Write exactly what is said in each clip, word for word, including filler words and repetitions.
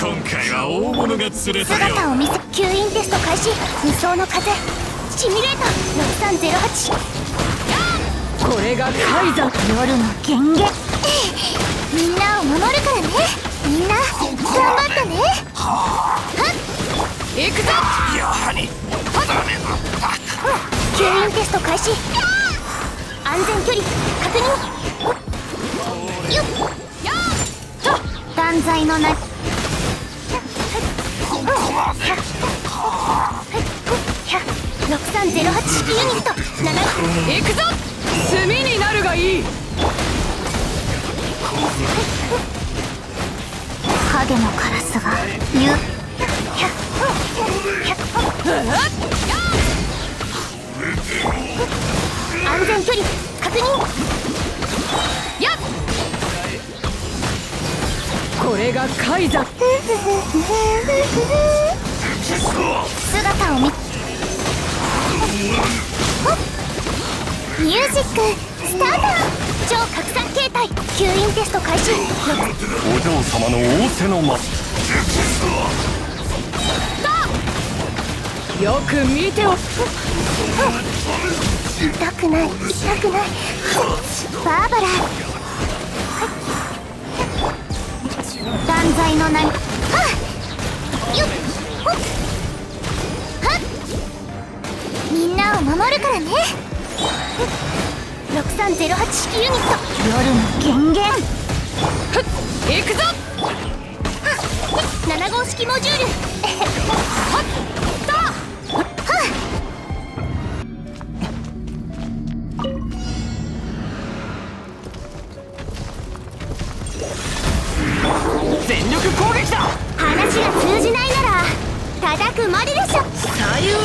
今回は大物が釣れたよ。姿を見せ、吸引テスト開始。二層の風シミュレーターろくさんゼロはち。これが海山夜の権限。みんなを守るからね。みんな頑張ったね。はっ、いくぞ。やはりダメだった。吸引テスト開始。安全距離確認。よっよっと断罪のな。ろくさんゼロはち式ユニットなな。いくぞ。炭になるがいい。影のカラスが言う。安全距離確認。やっ、これが海山。姿を見、ミュージックスタート。超拡散形態吸引テスト開始。お嬢様の仰せの間。よく見ておく。痛くない痛くない。バーバラ断罪の波。はっよっ、みんなを守るからね。ろくさんゼロはち式ユニット夜の権限。いくぞ。なな号式モジュールはっとはっ、全力攻撃だ。話が通じないなら叩くまででしょ。左右ルコ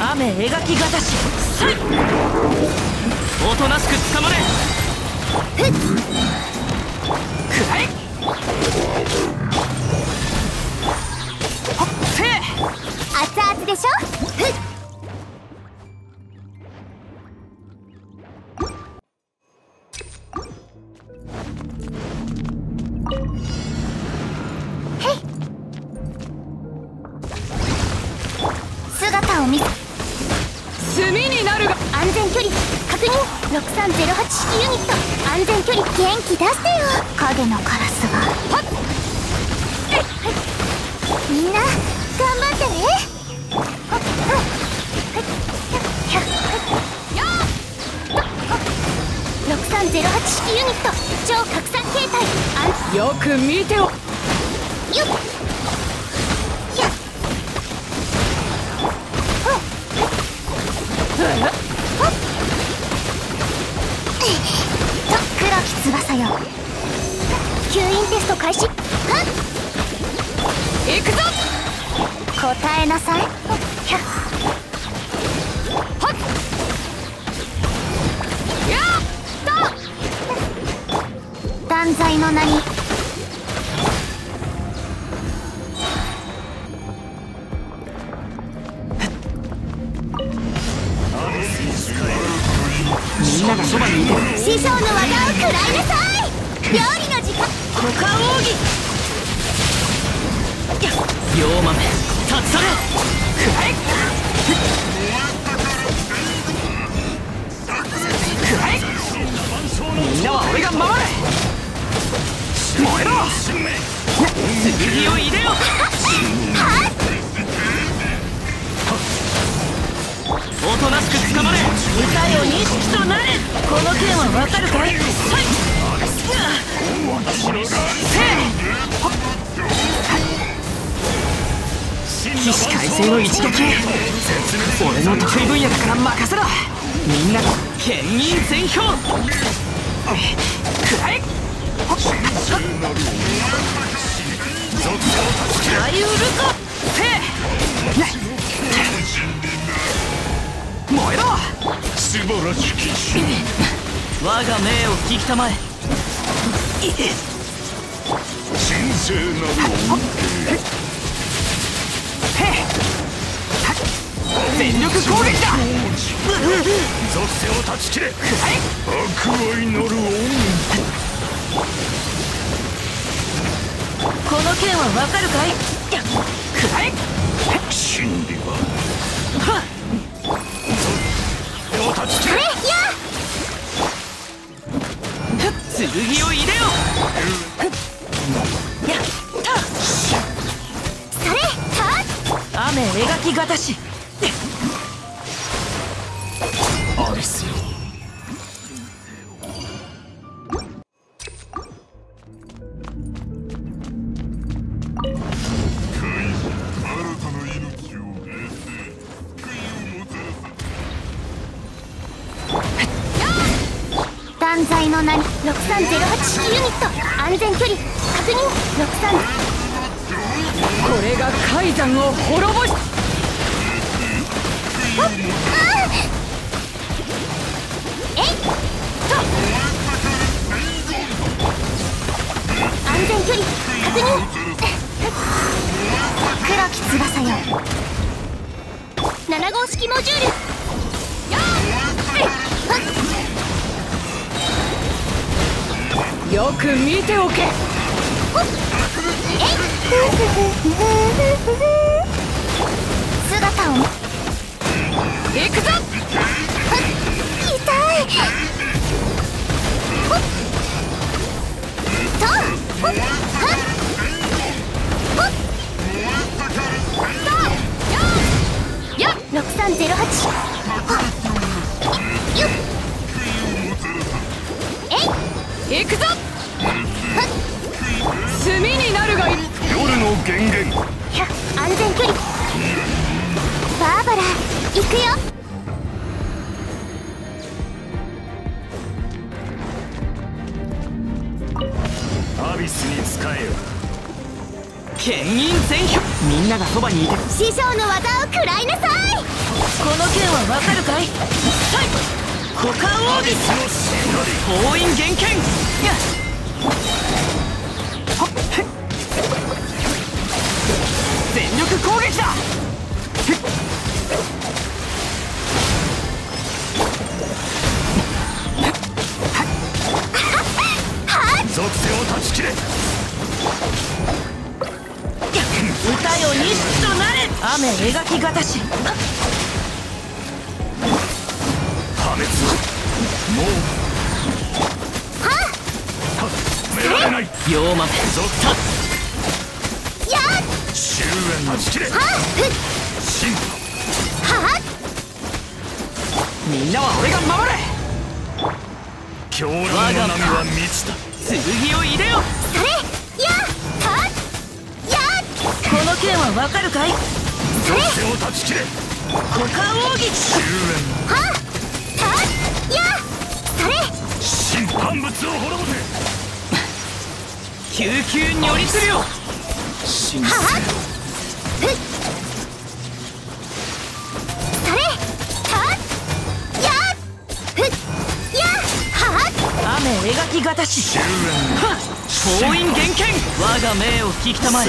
ー雨描きがたし。おとなしく捕まれ。ふっくらえ。ほっせー。熱々でしょ。ふっ、ろくさんゼロはち式ユニット安全距離。元気出してよ。影のカラスがはっ、みんな頑張ってね。ろくさんゼロはち式ユニット超拡散形態。よく見ておよっ。翼よ。吸引テスト開始。いくぞ。答えなさい。ひゃっはっやっと断罪の名に。みんながそばにいて師匠の技を食らいなさい。料理の時間。股間奥義龍馬め立ち去れ。くらえくらえ。みんなは俺が守れ。燃えろ。剣を入れよ。はっ、おとなしく捕まれ。痛いを認識となれ。この件はわかるかい。はい、起死回生の一撃。俺の得意分野だから任せろ。みんな牽引全票。くらえ。あゆるかせ。燃えろ。素晴らしき死に我が命を引きたまえ。神聖なる恩恵。全力攻撃だ。属性を断ち切れ。悪を祈る恩。この剣ははわかるかい？くらえ！真理は両立ちて剣を入れよう。やったそれた雨描きがたしあれすよ。犯罪の名にろくさんゼロはちユニット安全距離確認ろくさん。これが海山を滅ぼしあっえいっと安全距離確認黒き翼よなな号式モジュールよっよく見ておけ。姿を行くぞ。痛いとよっろくさんゼロはち行くぞ。炭になるがいい。夜の源源安全距離バーバラ行くよ。アビスに使えよ牽引全票。みんながそばにいて師匠の技を食らいなさい。この剣はわかるかい？はい股間オービスの封印厳禁。全力攻撃だ。属性を断ち切れ。歌よ日となれ。雨描きがたしもうはっ止められない。妖魔続達やっ終焉の地形はっみんなは俺が守れ。狂乱の波は満ちた剣を入れよ。それやっはっやっこの剣はわかるかい？それを断ち切れ股間奥義終焉はっ神判物を滅ぼせ。救急に寄りするよ。神ははっそれはっやっふっやははっ雨描きがたしはっ封印厳禁。我が命を引きたまえ。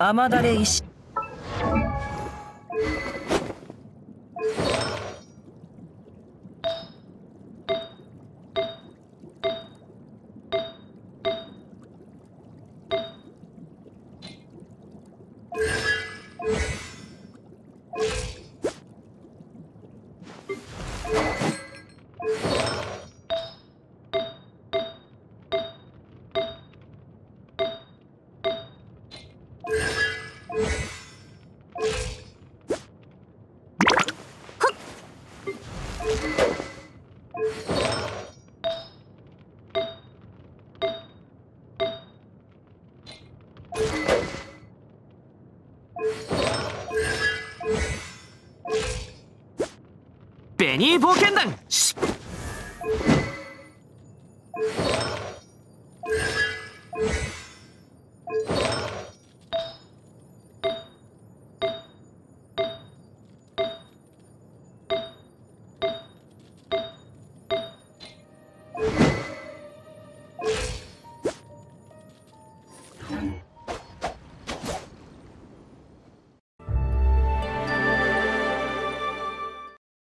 雨だれ石。ニー冒険団出